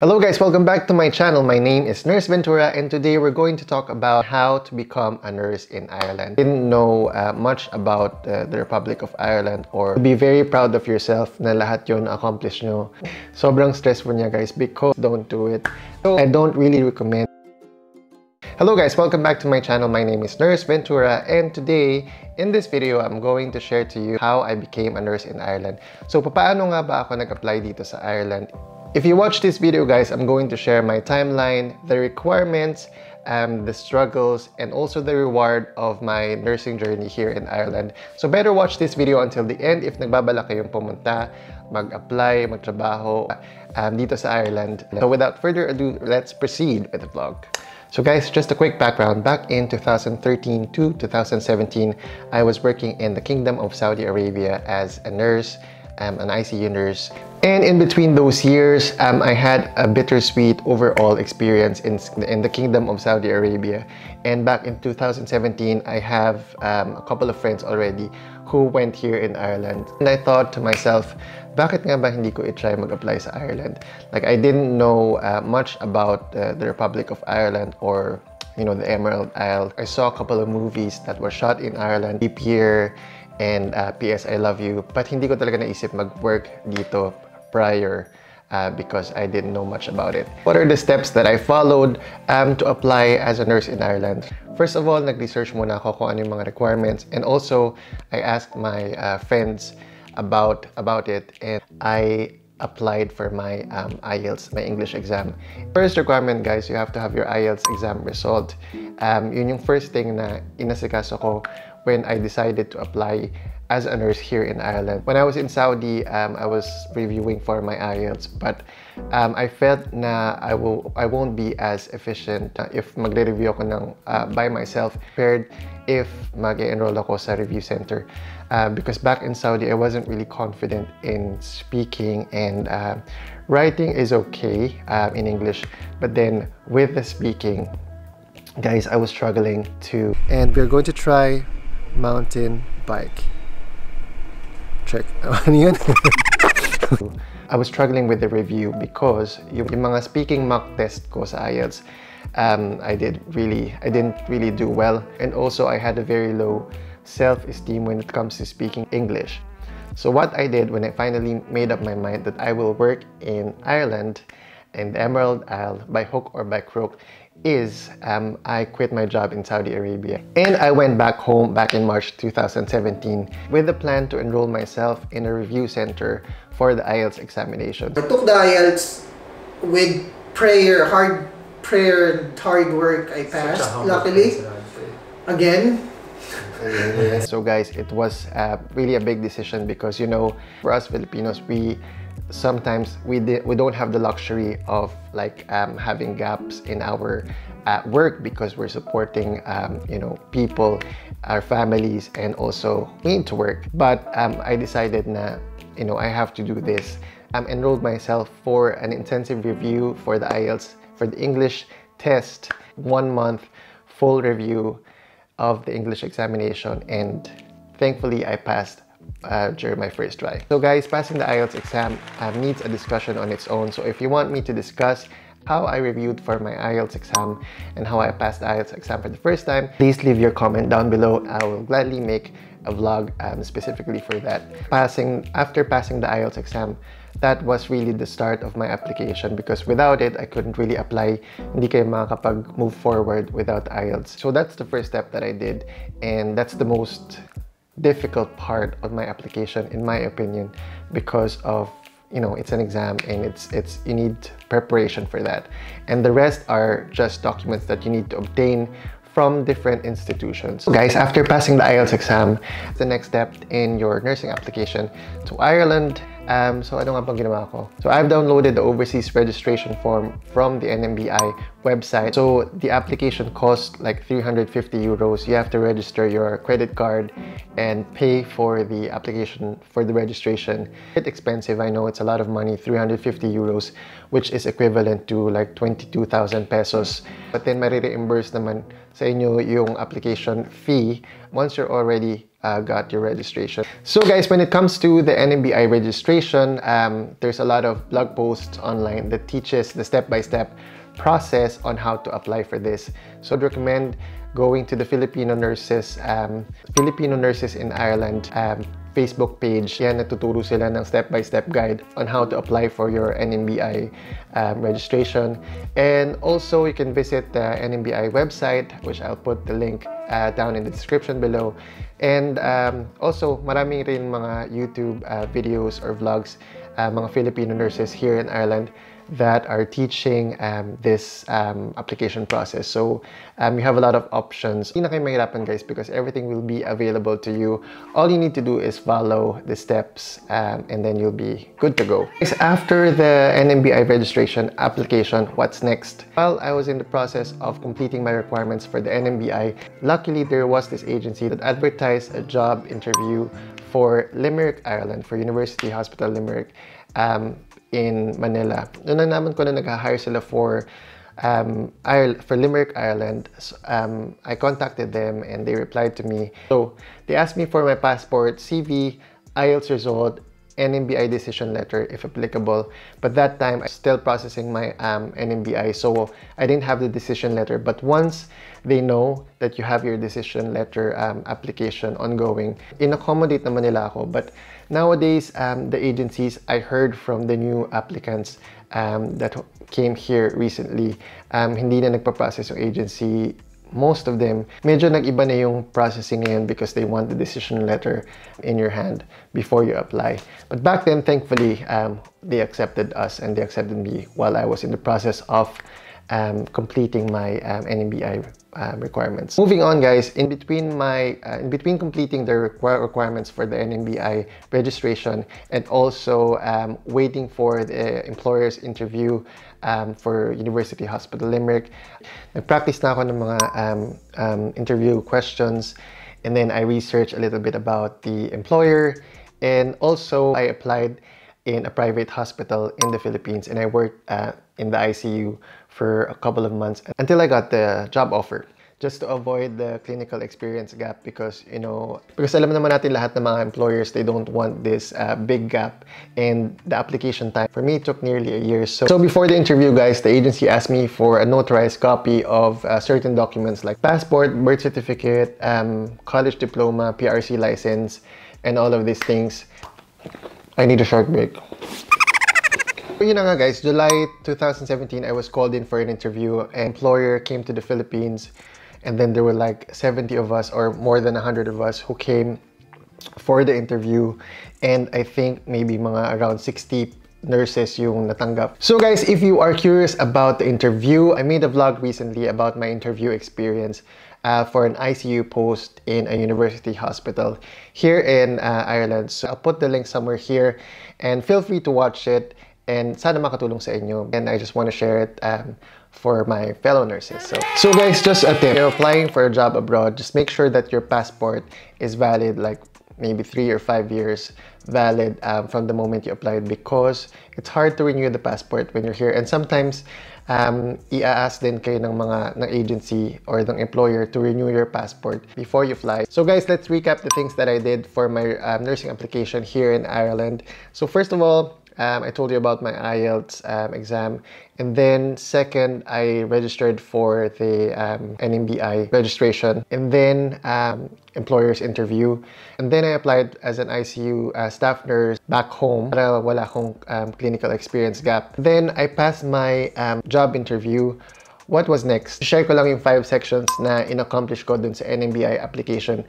Hello guys, welcome back to my channel. My name is Nurse Ventura and today we're going to talk about how to become a nurse in Ireland. Didn't know much about the Republic of Ireland, or be very proud of yourself na lahat yun accomplish nyo. Sobrang stressful niya guys because don't do it. So I don't really recommend. Hello guys, welcome back to my channel. My name is Nurse Ventura and today in this video I'm going to share to you how I became a nurse in Ireland. So paano nga ba ako nag-apply dito sa Ireland? If you watch this video guys, I'm going to share my timeline, the requirements, the struggles, and also the reward of my nursing journey here in Ireland. So better watch this video until the end if nagbabala kayong pumunta, mag-apply, magtrabaho dito sa Ireland. So without further ado, let's proceed with the vlog. So guys, just a quick background. Back in 2013 to 2017, I was working in the Kingdom of Saudi Arabia as a nurse, an ICU nurse. And in between those years, I had a bittersweet overall experience in the Kingdom of Saudi Arabia. And back in 2017, I have a couple of friends already who went here in Ireland. And I thought to myself, bakit nga ba hindi ko i-try mag-apply sa Ireland? Like, I didn't know much about the Republic of Ireland, or you know, the Emerald Isle. I saw a couple of movies that were shot in Ireland, Deep Year and PS I Love You, but hindi ko talaga naisip mag-work dito prior because I didn't know much about it. What are the steps that I followed to apply as a nurse in Ireland? First of all, nag-research muna ako kung ano yung mga requirements, and also I asked my friends about it, and I applied for my IELTS, my English exam. First requirement guys, you have to have your IELTS exam result. Yun yung first thing na inasikaso ko when I decided to apply as a nurse here in Ireland. When I was in Saudi, I was reviewing for my IELTS, but I felt na I won't be as efficient if magre-review ako ng, by myself compared if mag-enroll ako sa review center. Because back in Saudi, I wasn't really confident in speaking, and writing is okay in English, but then with the speaking, guys, I was struggling too. And we're going to try mountain bike. Check. I was struggling with the review because yung mga speaking mock test ko sa IELTS, I didn't really do well, and also I had a very low self-esteem when it comes to speaking English. So what I did when I finally made up my mind that I will work in Ireland and the Emerald Isle by hook or by crook is I quit my job in Saudi Arabia and I went back home back in March 2017 with the plan to enroll myself in a review center for the IELTS examination. I took the IELTS with prayer, hard prayer and hard work. I passed, luckily. Again. So guys, it was really a big decision because, you know, for us Filipinos, we don't have the luxury of like having gaps in our work because we're supporting you know, people, our families, and also we need to work. But I decided na, you know, I have to do this. I enrolled myself for an intensive review for the IELTS, for the English test, 1 month full review of the English examination, and thankfully I passed during my first try. So guys, passing the IELTS exam needs a discussion on its own. So if you want me to discuss how I reviewed for my IELTS exam and how I passed the IELTS exam for the first time, please leave your comment down below. I will gladly make a vlog specifically for that. After passing the IELTS exam, that was really the start of my application because without it, I couldn't really apply. Hindi kayo makakapag-move forward without IELTS. So that's the first step that I did, and that's the most difficult part of my application in my opinion because of, you know, it's an exam and it's you need preparation for that, and the rest are just documents that you need to obtain from different institutions. So guys, after passing the IELTS exam, the next step in your nursing application to Ireland. So ano nga pang ginawa ko? So I've downloaded the overseas registration form from the NMBI website. So the application costs like 350 euros. You have to register your credit card and pay for the application, for the registration. It's expensive, I know it's a lot of money, 350 euros, which is equivalent to like 22,000 pesos. But then marireimburse naman sa inyo yung application fee once you're already got your registration. So guys, when it comes to the NMBI registration, there's a lot of blog posts online that teaches the step-by-step process on how to apply for this. So I'd recommend going to the Filipino Nurses in Ireland Facebook page. Yan, natuturo sila ng step-by-step guide on how to apply for your NMBI registration. And also, you can visit the NMBI website, which I'll put the link down in the description below. And also, marami rin mga YouTube videos or vlogs, mga Filipino nurses here in Ireland that are teaching this application process. So you have a lot of options. Hindi na kayo mahirapan, guys, because everything will be available to you. All you need to do is follow the steps and then you'll be good to go. After the NMBI registration application, what's next? While I was in the process of completing my requirements for the NMBI, luckily there was this agency that advertised a job interview for Limerick, Ireland, for University Hospital Limerick in Manila. Noon naman ko na nag-hire sila for Limerick, Ireland. So, I contacted them and they replied to me. So they asked me for my passport, CV, IELTS result, NMBI decision letter if applicable. But that time I was still processing my NMBI, so I didn't have the decision letter. But once they know that you have your decision letter application ongoing, in-accommodate naman nila ako. But nowadays, the agencies, I heard from the new applicants that came here recently, hindi na nagpa-process yung agency. Most of them, medyo nag-iba na yung processing ngayon because they want the decision letter in your hand before you apply. But back then, thankfully, they accepted us and they accepted me while I was in the process of completing my NMBI requirements. Moving on, guys, in between completing the requirements for the NMBI registration and also waiting for the employer's interview for University Hospital Limerick, nagpractice na ako ng mga interview questions, and then I researched a little bit about the employer, and also I applied in a private hospital in the Philippines, and I worked in the ICU for a couple of months until I got the job offer, just to avoid the clinical experience gap, because you know, because alam naman natin lahat ng mga employers, they don't want this big gap. And the application time for me took nearly a year. So before the interview, guys, the agency asked me for a notarized copy of certain documents like passport, birth certificate, college diploma, PRC license, and all of these things. I need a short break. So yun nga, guys, July 2017, I was called in for an interview. An employer came to the Philippines, and then there were like 70 of us or more than 100 of us who came for the interview. And I think maybe mga around 60 nurses yung natanggap. So guys, if you are curious about the interview, I made a vlog recently about my interview experience for an ICU post in a university hospital here in Ireland. So I'll put the link somewhere here and feel free to watch it, and sana makatulong sa inyo. And I just want to share it for my fellow nurses. So guys, just a tip. If you're applying for a job abroad, just make sure that your passport is valid, like maybe 3 or 5 years valid from the moment you applied, because it's hard to renew the passport when you're here. And sometimes i-ask din kayo ng agency or ng employer to renew your passport before you fly. So guys, let's recap the things that I did for my nursing application here in Ireland. So first of all, I told you about my IELTS exam, and then second, I registered for the NMBI registration, and then employer's interview, and then I applied as an ICU staff nurse back home para wala akong clinical experience gap. Then I passed my job interview. What was next? Share ko lang yung 5 sections na inaccomplish ko dun sa NMBI application,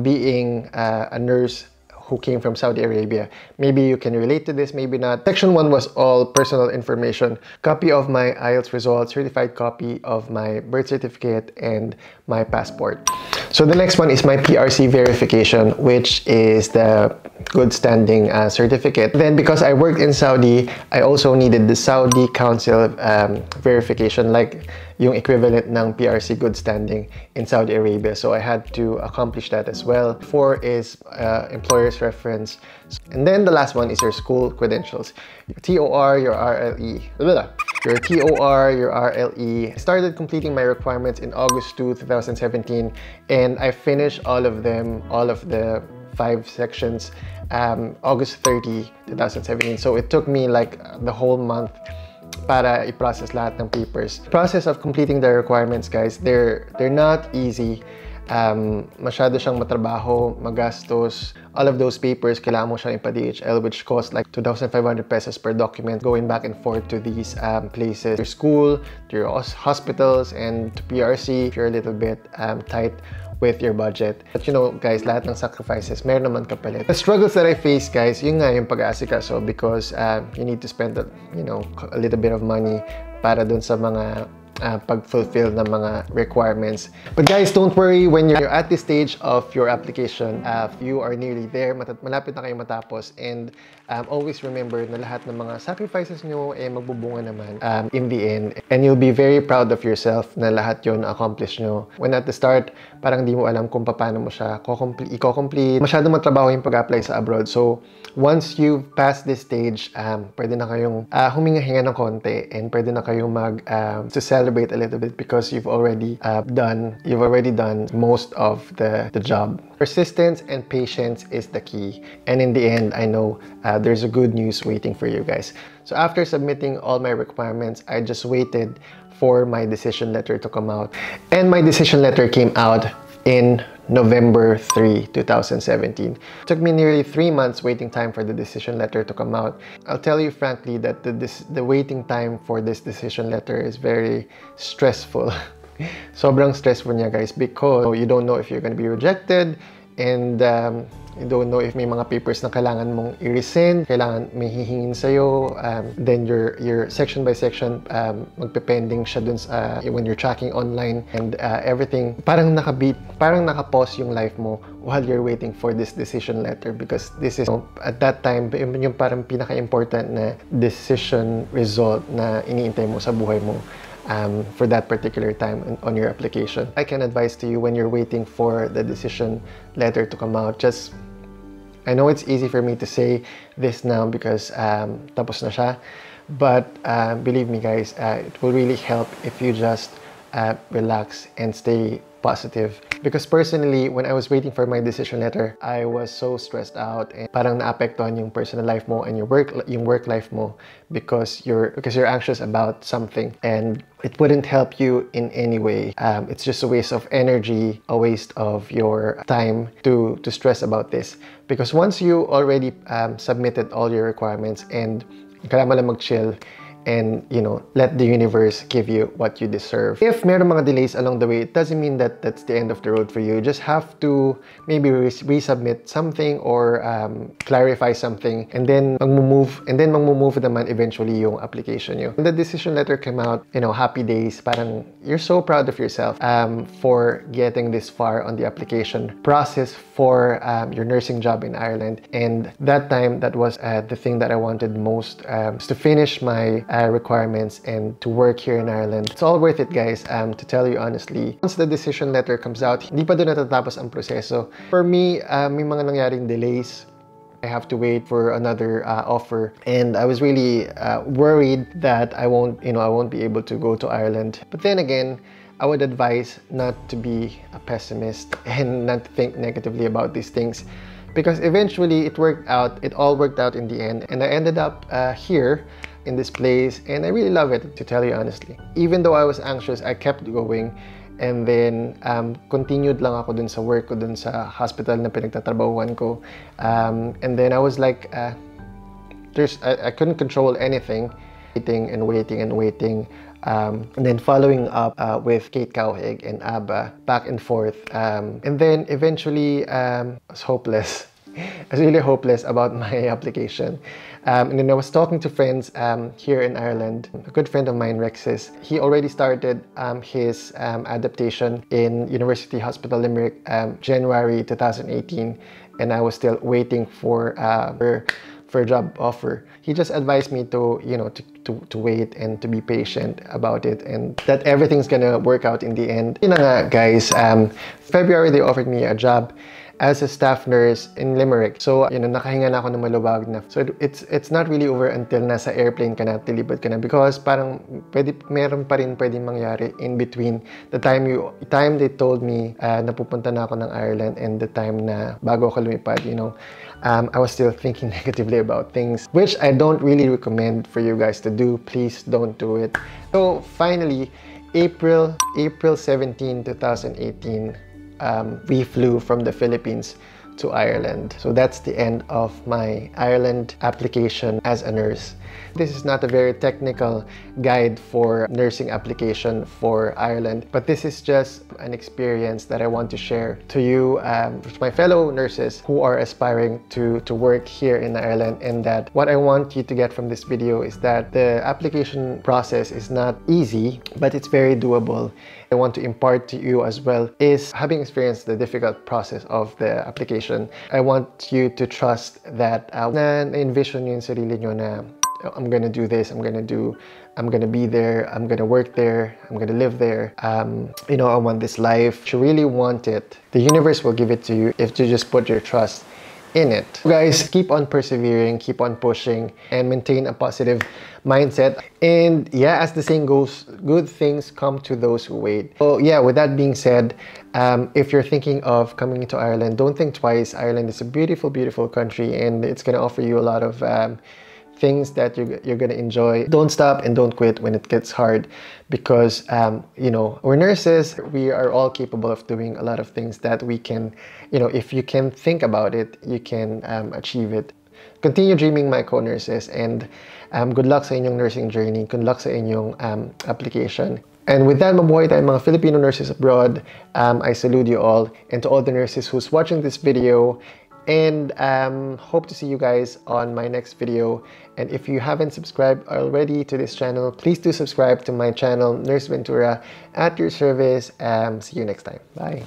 being a nurse who came from Saudi Arabia. Maybe you can relate to this, maybe not. Section 1 was all personal information. Copy of my IELTS results, certified copy of my birth certificate, and my passport. So the next one is my PRC verification, which is the good standing certificate. Then because I worked in Saudi, I also needed the Saudi Council verification, like yung equivalent ng PRC good standing in Saudi Arabia. So I had to accomplish that as well. 4 is employer's reference. And then the last one is your school credentials. Your TOR, your RLE. your TOR, your RLE. I started completing my requirements in August 2017 and I finished all of them, all of the 5 sections, August 30, 2017. So it took me like the whole month para i-process lahat ng papers. The process of completing the requirements, guys, they're not easy. Masyado siyang matrabaho, magastos. All of those papers, kailangan mo siyang ipa-DHL, which cost like 2,500 pesos per document, going back and forth to these places, your school, to your hospitals, and to PRC if you're a little bit tight with your budget. But you know, guys, lahat ng sacrifices, meron naman kapalit. The struggles that I face, guys, yun nga yung pag-aasikaso, because you need to spend, you know, a little bit of money para dun sa mga pag-fulfill ng mga requirements. But guys, don't worry, when you're at this stage of your application, you are nearly there, malapit na kayo matapos, and always remember na lahat ng mga sacrifices nyo ay magbubunga naman in the end, and you'll be very proud of yourself na lahat yun accomplish nyo. When at the start, parang di mo alam kung paano mo siya i-complete. Masyadong matrabaho yung pag-apply sa abroad. So, once you pass this stage, pwede na kayong huminga-hinga ng konti, and pwede na kayong celebrate a little bit, because you've already done most of the job. Persistence and patience is the key, and in the end, I know there's a good news waiting for you guys. So after submitting all my requirements, I just waited for my decision letter to come out, and my decision letter came out in November 3, 2017. It took me nearly 3 months waiting time for the decision letter to come out. I'll tell you frankly that the waiting time for this decision letter is very stressful. Sobrang stressful niya, guys, because you don't know if you're going to be rejected, and you don't know if may mga papers na kailangan mong i-resend, kailangan may hihingin sa'yo, then your section by section, magpepending siya dun sa, when you're tracking online, and everything. Parang nakapause yung life mo while you're waiting for this decision letter, because this is, you know, at that time, yung parang pinaka-important na decision result na iniintay mo sa buhay mo. For that particular time on your application. I can advise to you, when you're waiting for the decision letter to come out, just, I know it's easy for me to say this now because tapos na siya, but believe me, guys, it will really help if you just relax and stay positive. Because personally, when I was waiting for my decision letter, I was so stressed out, and parang naapektuhan yung personal life mo and yung work life mo, because you're anxious about something, and it wouldn't help you in any way. It's just a waste of energy, a waste of your time to stress about this. Because once you already submitted all your requirements, and kailangan mo lang mag-chill, and, you know, let the universe give you what you deserve. If meron mga delays along the way, it doesn't mean that that's the end of the road for you. You just have to maybe resubmit something, or clarify something, and then magmumove naman eventually yung application nyo. When the decision letter came out, you know, happy days, parang you're so proud of yourself for getting this far on the application process for your nursing job in Ireland. And that time, that was the thing that I wanted most, was to finish my requirements and to work here in Ireland. It's all worth it, guys, to tell you honestly. Once the decision letter comes out, hindi pa doon natatapos ang proseso. For me, may mga nangyaring delays. I have to wait for another offer, and I was really worried that I won't be able to go to Ireland. But then again, I would advise not to be a pessimist and not to think negatively about these things, because eventually it worked out. It all worked out in the end, and I ended up here in this place, and I really love it, to tell you honestly. Even though I was anxious, I kept going, and then continued lang ako dun sa work ko, dun sa hospital na pinagtatrabahuan ko, and then I was like, I couldn't control anything, waiting, and then following up with Kate Cowhig and Abba, back and forth, and then eventually I was hopeless. I was really hopeless about my application, and then I was talking to friends here in Ireland. A good friend of mine, Rexis, he already started his adaptation in University Hospital Limerick, January 2018, and I was still waiting for a job offer. He just advised me to, you know, to wait and to be patient about it, and that everything's gonna work out in the end. You know, guys, February they offered me a job. as a staff nurse in Limerick. So, you know, nakahinga na ako ng malubag na. So it's not really over until nasa airplane ka na, tilipad ka na, because parang pwede, meron pa rin pwedeng mangyari in between the time they told me na pupunta na ako ng Ireland and the time na bago ako lumipad, you know. I was still thinking negatively about things, which I don't really recommend for you guys to do. Please don't do it. So finally, April 17, 2018, we flew from the Philippines to Ireland. So that's the end of my Ireland application as a nurse. This is not a very technical guide for nursing application for Ireland, but this is just an experience that I want to share to you, my fellow nurses who are aspiring to work here in Ireland, and that what I want you to get from this video is that the application process is not easy, but it's very doable. I want to impart to you as well is having experienced the difficult process of the application. I want you to trust that na-envision yung sarili nyo na I'm gonna do this, I'm gonna be there, I'm gonna work there, I'm gonna live there. You know, I want this life. If you really want it, the universe will give it to you if you just put your trust in it. So guys, keep on persevering, keep on pushing, and maintain a positive mindset. And yeah, as the saying goes, good things come to those who wait. So yeah, with that being said, if you're thinking of coming to Ireland, don't think twice. Ireland is a beautiful, beautiful country, and it's going to offer you a lot of things that you're going to enjoy. Don't stop and don't quit when it gets hard, because you know, we're nurses, we are all capable of doing a lot of things that we can, you know, if you can think about it, you can achieve it. Continue dreaming, my co-nurses, and good luck sa inyong nursing journey, good luck sa inyong application. And with that, mabuhay tayo mga Filipino nurses abroad. I salute you all, and to all the nurses who's watching this video. And hope to see you guys on my next video. And if you haven't subscribed already to this channel, please do subscribe to my channel, Nurse Ventura, at your service. See you next time. Bye.